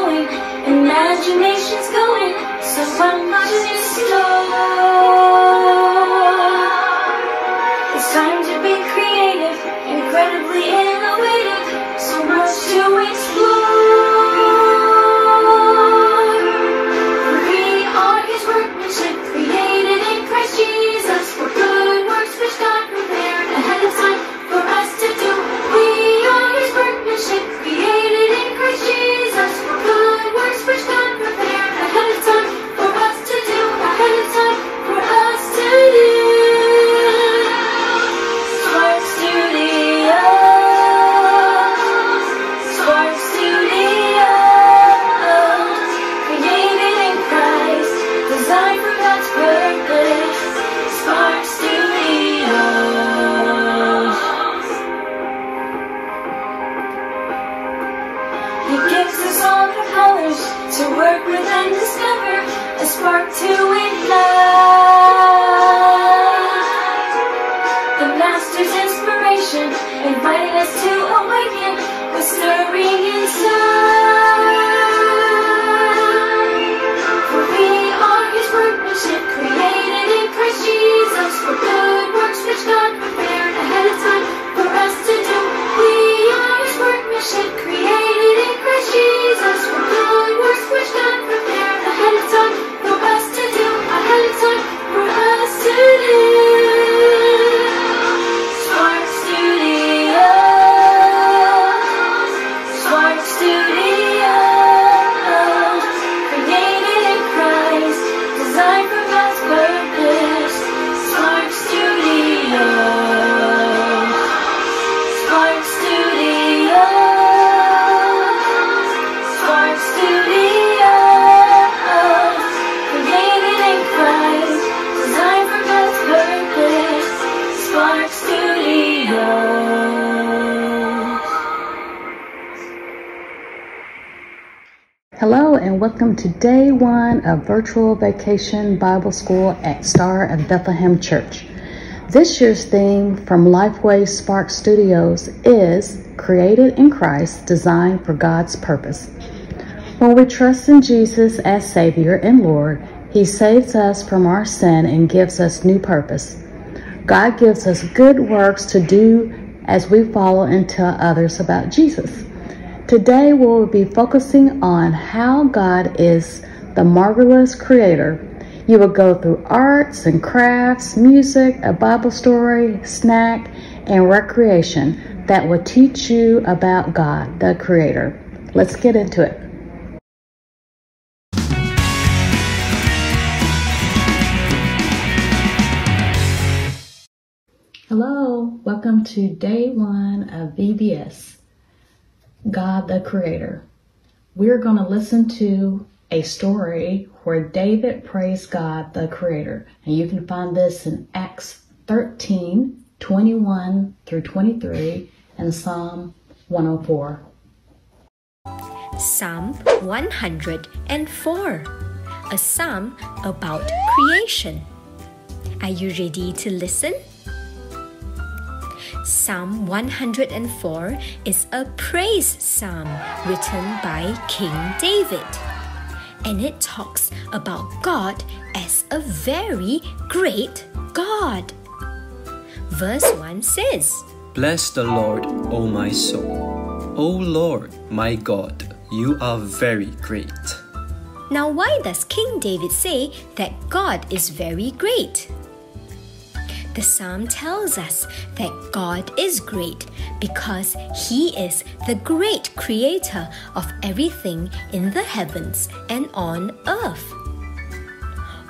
flowing, imagination's going, so much is in store. It's time to be creative, incredibly innovative, so much to explore. We are His workmanship, created in Christ Jesus, for good works which God prepared ahead of time for us to do. We are His workmanship, created in Christ Jesus, for good works which God prepared ahead of time for us to do, ahead of time for us to do. Spark Studios, Spark Studios, created in Christ, designed for God's purpose. Spark Studios. He gives us all the colors to work with and discover, a spark to ignite. The Master's inspiration, inviting us to awaken, a stirring inside. For we are His workmanship, created in Christ Jesus, for good works which God prepared ahead of time for us to do. We are His workmanship, created in Christ Jesus, for good works which God prepared ahead of time for us to do, ahead of time for us to do. Spark Studios, Spark Studios, created in Christ, designed for God's purpose. Spark Studios, Spark Studios, Spark Studios, created in Christ, designed for God's purpose. Spark Studios. Hello and welcome to day one of virtual Vacation Bible School at Star of Bethlehem Church. This year's theme from LifeWay Spark Studios is Created in Christ, Designed for God's Purpose. When we trust in Jesus as Savior and Lord, He saves us from our sin and gives us new purpose. God gives us good works to do as we follow and tell others about Jesus. Today we'll be focusing on how God is the marvelous creator. You will go through arts and crafts, music, a Bible story, snack, and recreation that will teach you about God, the Creator. Let's get into it. Hello, welcome to day one of VBS, God, the Creator. We're going to listen to a story where David prays God, the Creator. And you can find this in Acts 13, 21 through 23, and Psalm 104. Psalm 104, a psalm about creation. Are you ready to listen? Psalm 104 is a praise psalm written by King David. And it talks about God as a very great God. Verse 1 says, Bless the Lord, O my soul. O Lord, my God, you are very great. Now why does King David say that God is very great? The psalm tells us that God is great because He is the great creator of everything in the heavens and on earth.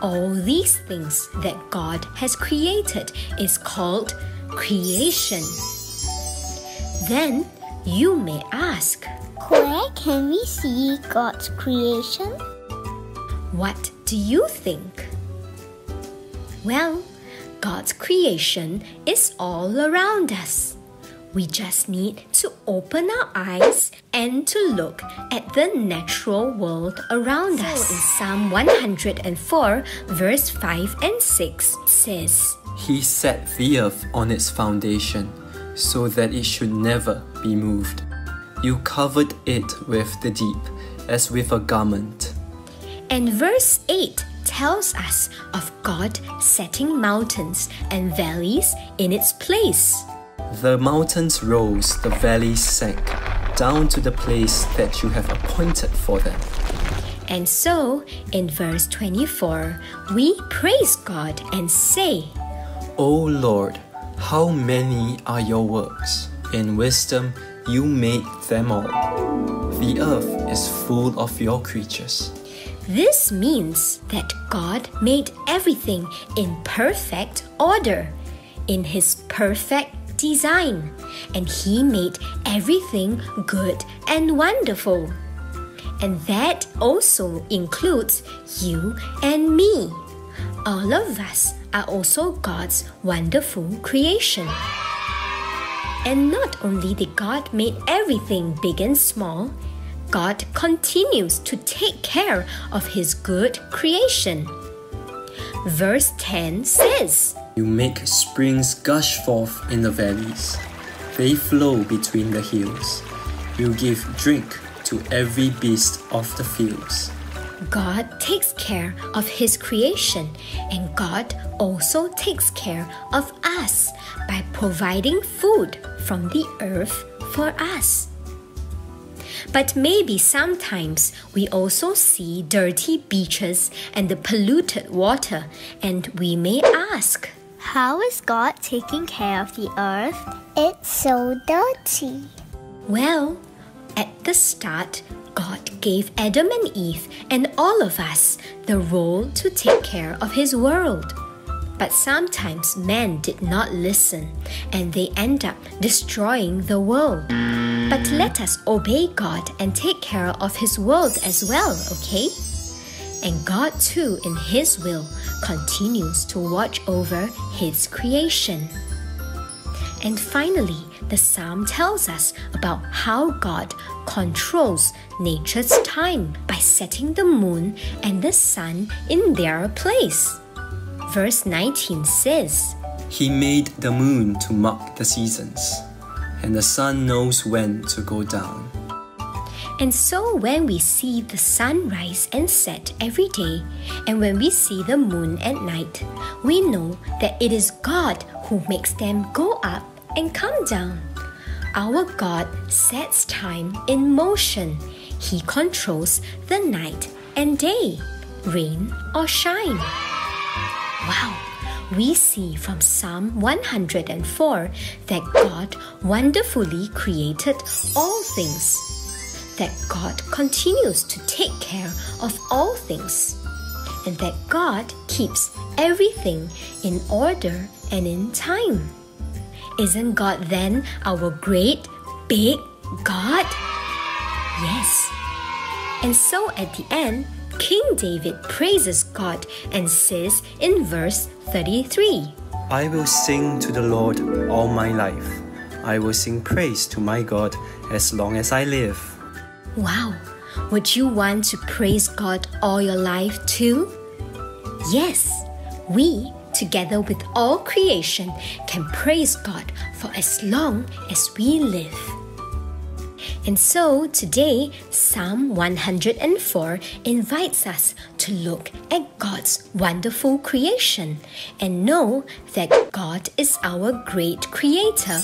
All these things that God has created is called creation. Then you may ask, where can we see God's creation? What do you think? Well, God's creation is all around us. We just need to open our eyes and to look at the natural world around us. So in Psalm 104, verse 5 and 6 says, He set the earth on its foundation, so that it should never be moved. You covered it with the deep, as with a garment. And verse 8 tells us of God setting mountains and valleys in its place. The mountains rose, the valleys sank, down to the place that you have appointed for them. And so, in verse 24, we praise God and say, O Lord, how many are your works? In wisdom you made them all. The earth is full of your creatures. This means that God made everything in perfect order, in His perfect design, and He made everything good and wonderful. And that also includes you and me. All of us are also God's wonderful creation. And not only did God make everything big and small, God continues to take care of His good creation. Verse 10 says, You make springs gush forth in the valleys. They flow between the hills. You give drink to every beast of the fields. God takes care of His creation, and God also takes care of us by providing food from the earth for us. But maybe sometimes we also see dirty beaches and the polluted water, and we may ask, how is God taking care of the earth? It's so dirty. Well, at the start, God gave Adam and Eve and all of us the role to take care of His world. But sometimes men did not listen, and they end up destroying the world. But let us obey God and take care of His world as well, okay? And God too, in His will, continues to watch over His creation. And finally, the psalm tells us about how God controls nature's time by setting the moon and the sun in their place. Verse 19 says, He made the moon to mark the seasons, and the sun knows when to go down. And so when we see the sun rise and set every day, and when we see the moon at night, we know that it is God who makes them go up and come down. Our God sets time in motion. He controls the night and day, rain or shine. Wow! We see from Psalm 104 that God wonderfully created all things, that God continues to take care of all things, and that God keeps everything in order and in time. Isn't God then our great, big God? Yes. And so at the end, King David praises God and says in verse 33, I will sing to the Lord all my life. I will sing praise to my God as long as I live. Wow! Would you want to praise God all your life too? Yes! We, together with all creation, can praise God for as long as we live. And so today, Psalm 104 invites us to look at God's wonderful creation and know that God is our great creator.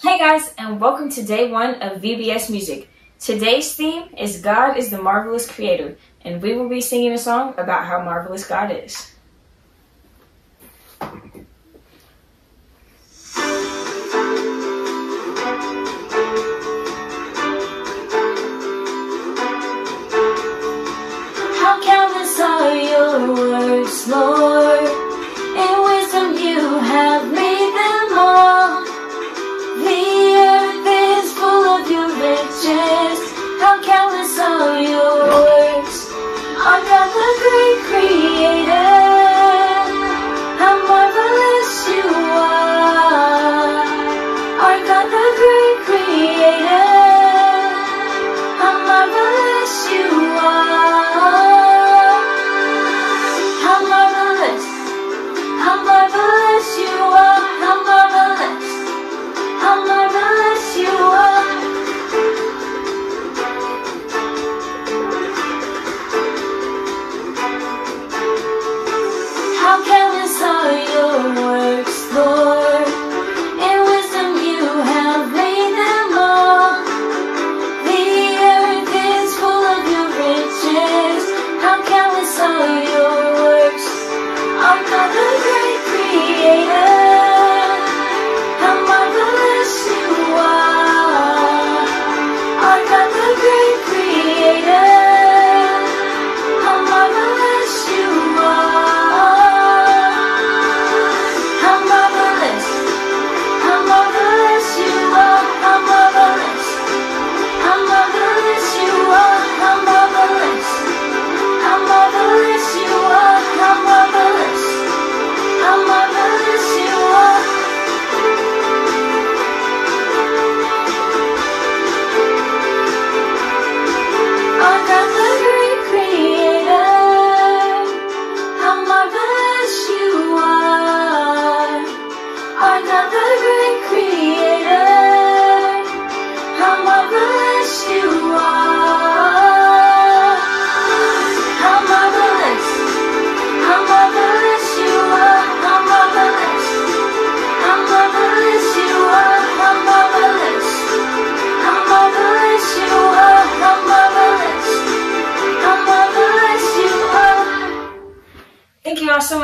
Hey guys, and welcome to day one of VBS Music. Today's theme is God is the Marvelous Creator, and we will be singing a song about how marvelous God is. How countless are your words, Lord? In wisdom you have made them all. The earth is full of your riches. How countless are your words? Our God the great creator.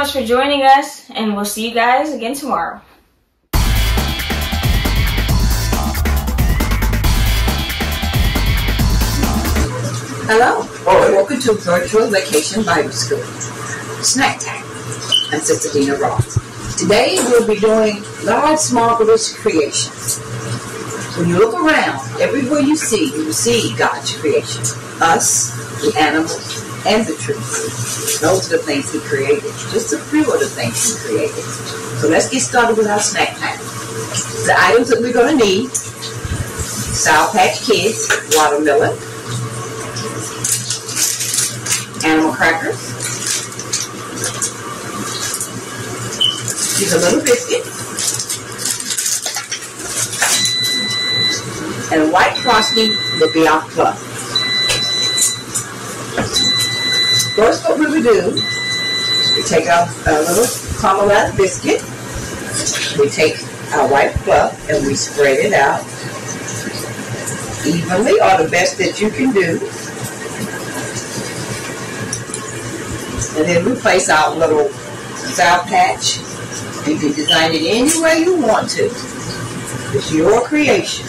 much for joining us, and we'll see you guys again tomorrow. Hello, and welcome to Virtual Vacation Bible School. Snack Time. I'm Sister Dina Roth. Today we'll be doing God's marvelous creations. When you look around, everywhere you see God's creation. Us, the animals, and the trees. Those are the things He created. Just a few of the things He created. So let's get started with our snack time. The items that we're going to need: Sour Patch Kids, watermelon, animal crackers. Use a little biscuit. And a white frosting will be our club. First, what we will do, we take our little caramel biscuit, we take our white fluff and we spread it out evenly, or the best that you can do. And then we place our little sour patch. You can design it any way you want to. It's your creation.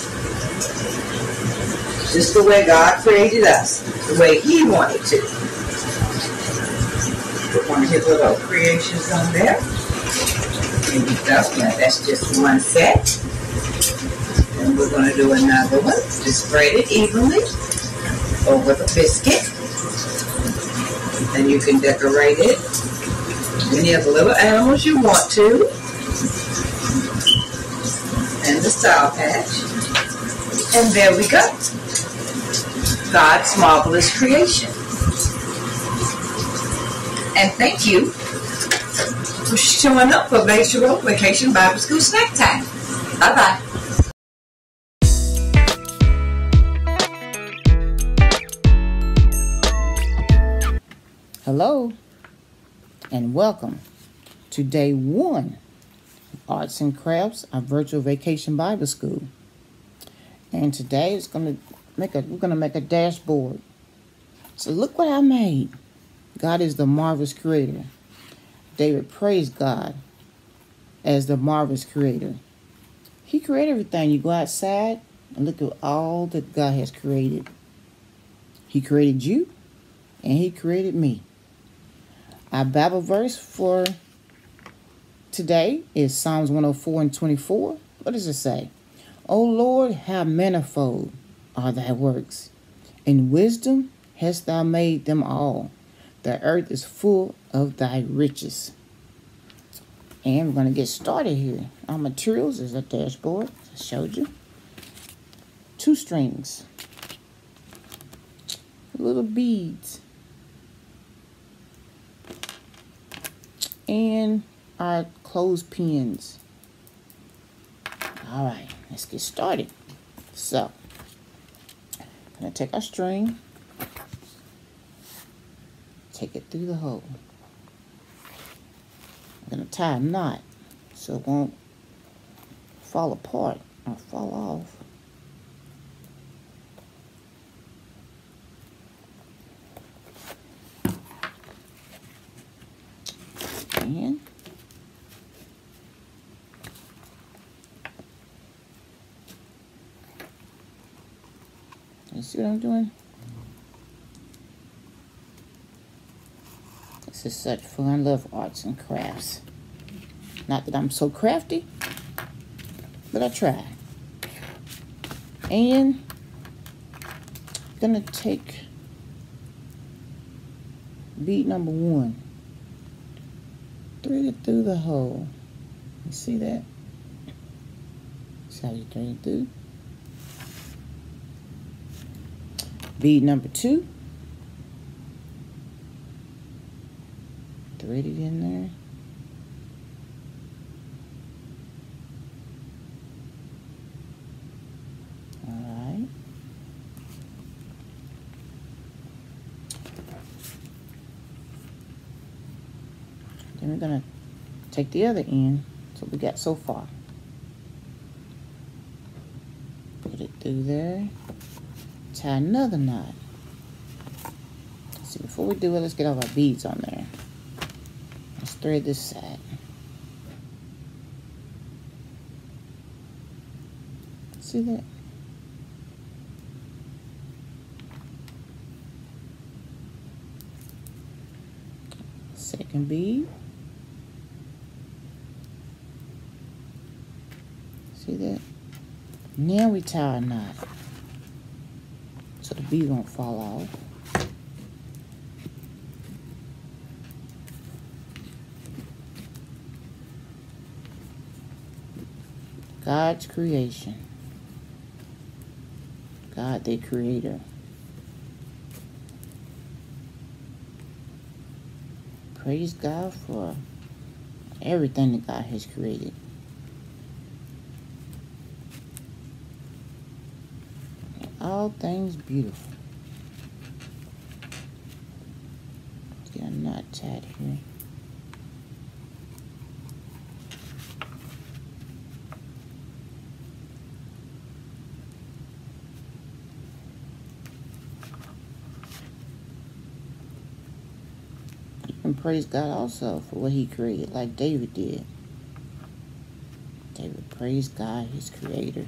Just the way God created us, the way He wanted to. Put one of His little creations on there. And that's just one set. And we're going to do another one. Just spread it evenly over the biscuit. And you can decorate it with any of the little animals you want to. And the Sour Patch. And there we go. God's marvelous creation. And thank you for showing up for Vacation Bible School Snack Time. Bye-bye. Hello, and welcome to day one of Arts and Crafts, our virtual Vacation Bible School. And today it's we're gonna make a dashboard. So look what I made. God is the marvelous creator. David praised God as the marvelous creator. He created everything. You go outside and look at all that God has created. He created you, and He created me. Our Bible verse for today is Psalms 104:24. What does it say? O Lord, how manifold are Thy works. In wisdom hast Thou made them all. The earth is full of Thy riches. And we're going to get started here. Our materials is a dashboard, I showed you. 2 strings. Little beads. And our clothespins. All right, let's get started. So, I'm gonna take our string, take it through the hole. I'm gonna tie a knot so it won't fall apart or fall off. And you see what I'm doing? This is such fun. I love arts and crafts. Not that I'm so crafty, but I try. And I'm gonna take bead number 1. Thread it through the hole. You see that? That's how you thread it through. Bead number 2. Thread it in there. All right. Then we're going to take the other end. So we got so far. Put it through there. Tie another knot. See, before we do it, let's get all our beads on there. Let's thread this side. See that? Second bead. See that? Now we tie a knot so the bead won't fall off. God's creation. God, the creator. Praise God for everything that God has created. All things beautiful. Let's get a knot tied here. And praise God also for what he created, like David did. David praised God, his creator.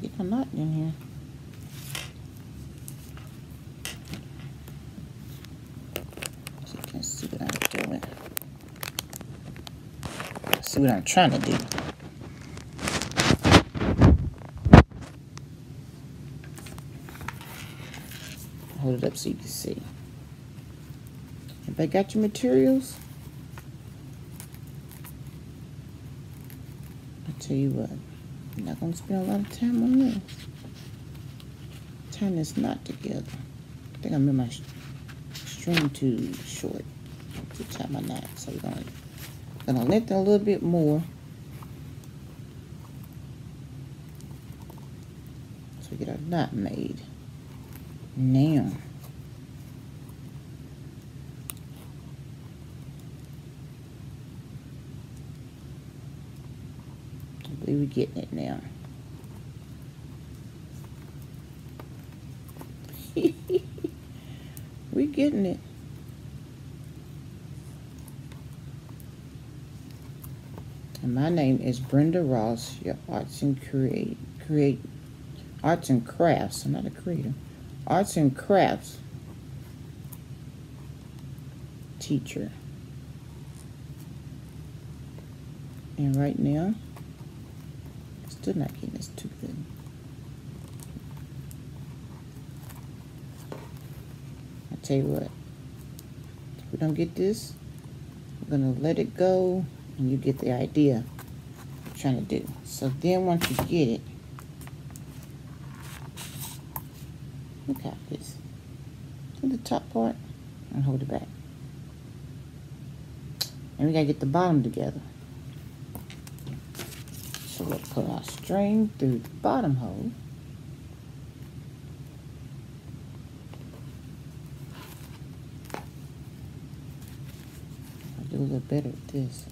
Get my knot in here. So you can see what I'm doing. See what I'm trying to do. Hold it up so you can see. Everybody got your materials? I tell you what, I'm not gonna spend a lot of time on this. Tying this knot together. I think I made my string too short to tie my knot, so we're gonna lengthen a little bit more. So we get our knot made. Now, I believe we're getting it now. We're getting it. And my name is Brenda Ross, your arts and crafts. I'm not a creator. Arts and crafts teacher. And right now, I'm still not getting this too good. I tell you what, if we don't get this, we're gonna let it go, and you get the idea I'm trying to do. So then once you get it, look at this. In the top part and hold it back. And we gotta get the bottom together. So we'll pull our string through the bottom hole. I'll do a little better with this.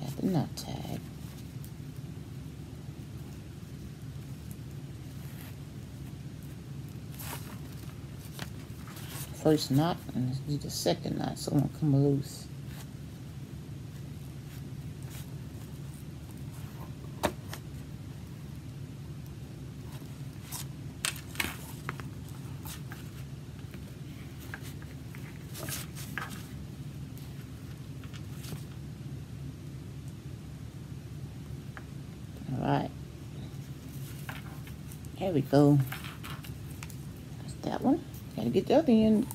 Got the knot tied. First knot and let's do the second knot so it won't come loose. All right, there we go. That's that one. Gotta get the other end.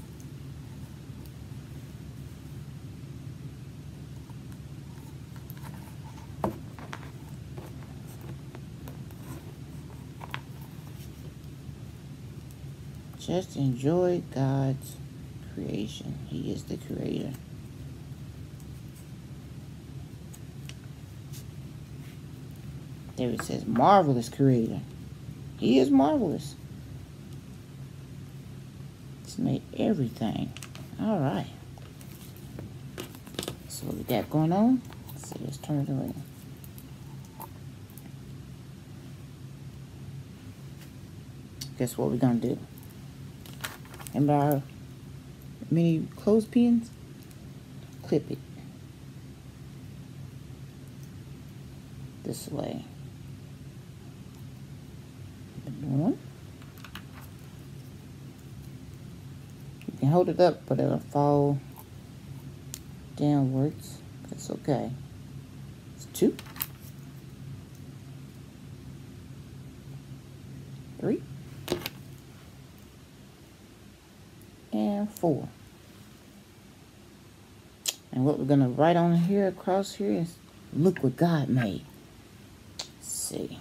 Just enjoy God's creation. He is the creator. There it says, marvelous creator. He is marvelous. Made everything. All right. So what we got going on? Let's see, let's turn it around. That's what we're going to do. And by our mini clothespins, clip it this way. One. You can hold it up, but it'll fall downwards. That's okay. It's two. 3 and 4. And what we're going to write on here, across here, is look what God made. Let's see.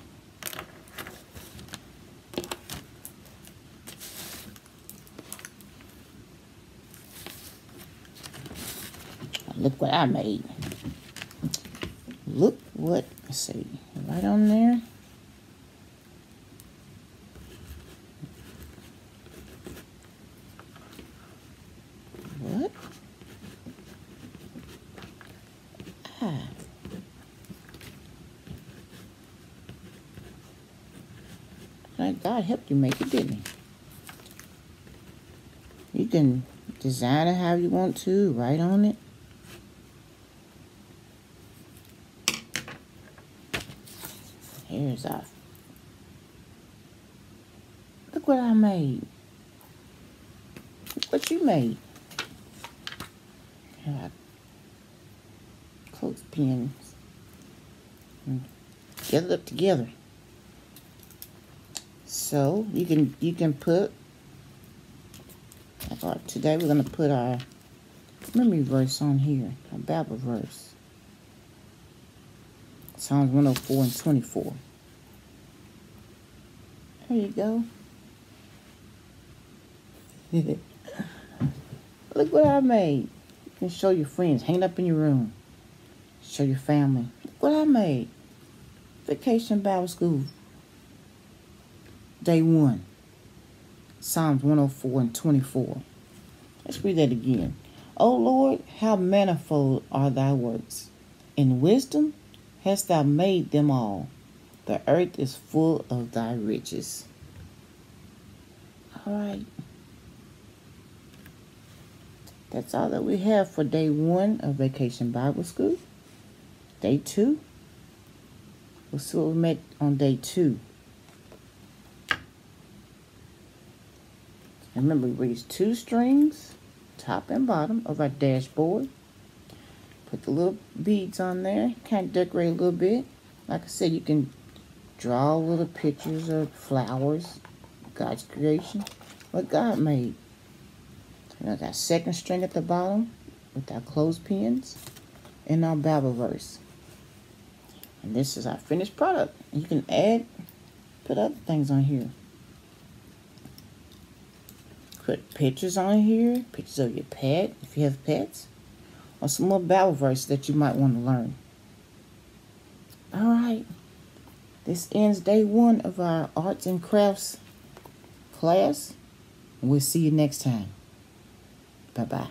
Look what I made. Look what, let's see, right on there. God helped you make it, didn't he? You can design it how you want to, write on it. Here's our, look what I made. Look what you made. And our clothespins. Get it up together. So you can put, like today we're gonna put our memory verse on here, our Bible verse. Psalms 104 and 24. There you go. Look what I made. You can show your friends, hang it up in your room. Show your family. Look what I made. Vacation Bible School. Day 1, Psalms 104 and 24. Let's read that again. O Lord, how manifold are thy works. In wisdom hast thou made them all. The earth is full of thy riches. All right. That's all that we have for day 1 of Vacation Bible School. Day 2. We'll see what we make on day 2. Remember, we raise 2 strings, top and bottom, of our dashboard. Put the little beads on there. Kind of decorate a little bit. Like I said, you can draw little pictures of flowers, God's creation, what God made. We got our 2nd string at the bottom with our clothespins and our Bible verse. And this is our finished product. And you can add, put other things on here. Put pictures on here, pictures of your pet, if you have pets, or some more Bible verse that you might want to learn. All right, this ends day 1 of our arts and crafts class. And we'll see you next time. Bye-bye.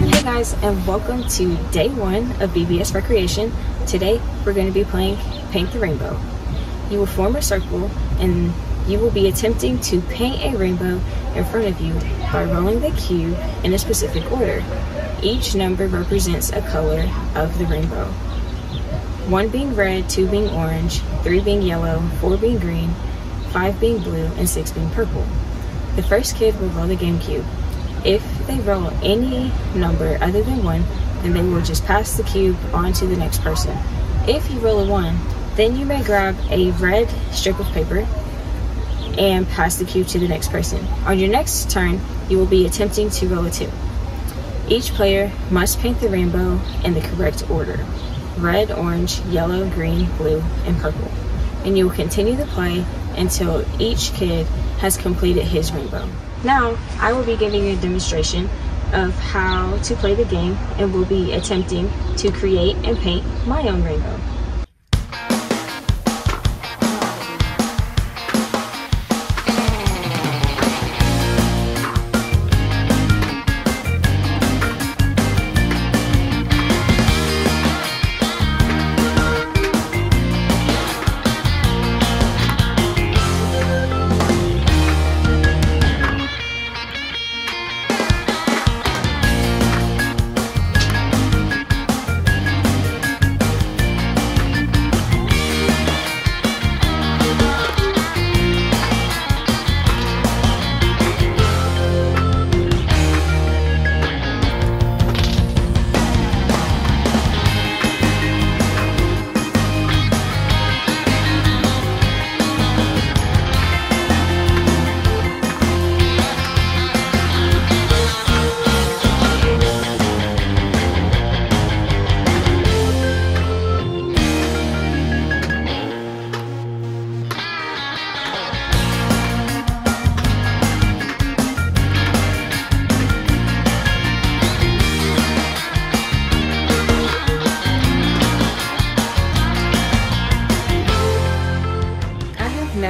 Hey guys, and welcome to day 1 of BBS Recreation. Today, we're going to be playing Paint the Rainbow. You will form a circle and you will be attempting to paint a rainbow in front of you by rolling the cube in a specific order. Each number represents a color of the rainbow. 1 being red, 2 being orange, 3 being yellow, 4 being green, 5 being blue, and 6 being purple. The first kid will roll the game cube. If they roll any number other than 1, then they will just pass the cube on to the next person. If you roll a 1, then you may grab a red strip of paper and pass the cube to the next person. On your next turn, you will be attempting to roll a 2. Each player must paint the rainbow in the correct order: red, orange, yellow, green, blue, and purple. And you will continue the play until each kid has completed his rainbow. Now, I will be giving you a demonstration of how to play the game, and we'll be attempting to create and paint my own rainbow.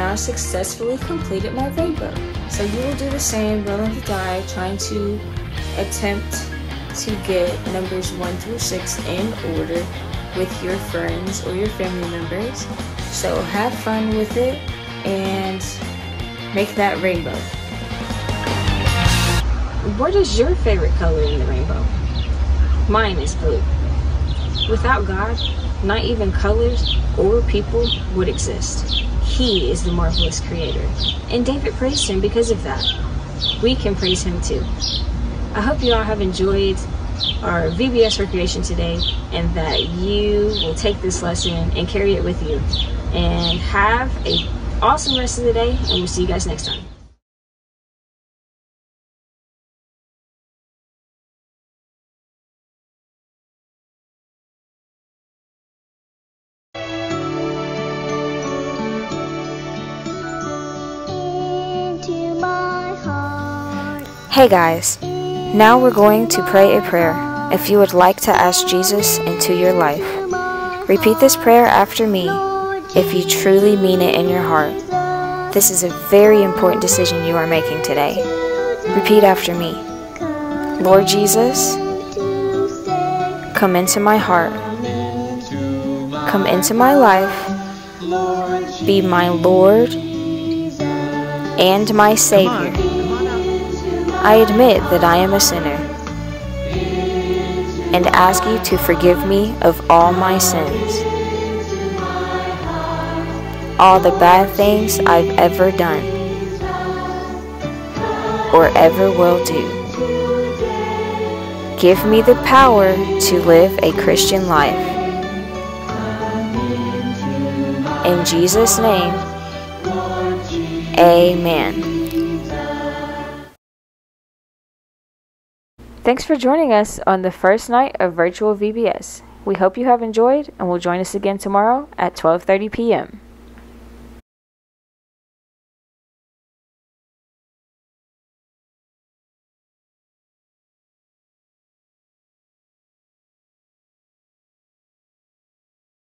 now successfully completed my vapor. So you will do the same, rolling the die, trying to attempt to get numbers 1 through 6 in order with your friends or your family members. So have fun with it and make that rainbow. What is your favorite color in the rainbow? Mine is blue. Without God, not even colors or people would exist. He is the marvelous creator, and David praised him because of that. We can praise him too. I hope you all have enjoyed our VBS recreation today, and that you will take this lesson and carry it with you. And have an awesome rest of the day, and we'll see you guys next time. Hey guys, now we're going to pray a prayer if you would like to ask Jesus into your life. Repeat this prayer after me if you truly mean it in your heart. This is a very important decision you are making today. Repeat after me. Lord Jesus, come into my heart. Come into my life. Be my Lord and my Savior. I admit that I am a sinner and ask you to forgive me of all my sins, all the bad things I've ever done or ever will do. Give me the power to live a Christian life. In Jesus' name, amen. Thanks for joining us on the first night of virtual VBS. We hope you have enjoyed and will join us again tomorrow at 12:30 p.m.